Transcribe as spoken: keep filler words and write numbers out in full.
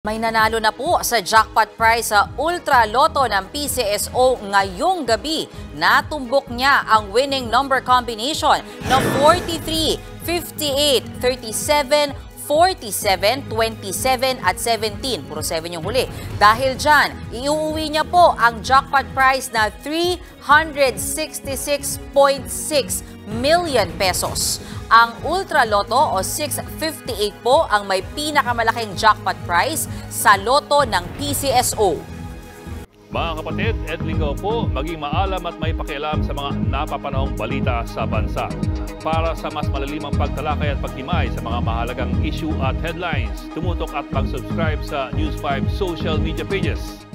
May nanalo na po sa jackpot prize sa Ultra Lotto ng P C S O ngayong gabi. Natumbok niya ang winning number combination na forty-three, fifty-eight, thirty-seven, forty-seven, twenty-seven at seventeen. Puro seven yung huli. Dahil dyan, iuwi niya po ang jackpot prize na three hundred sixty-six point six million pesos. Ang Ultra Lotto o six fifty-eight po ang may pinakamalaking jackpot prize sa loto ng P C S O. Mga kapatid, Edlingo po, maging maalam at may pakialam sa mga napapanahong balita sa bansa. Para sa mas malalimang pagtalakay at pagtimay sa mga mahalagang issue at headlines, tumutok at mag-subscribe sa News five social media pages.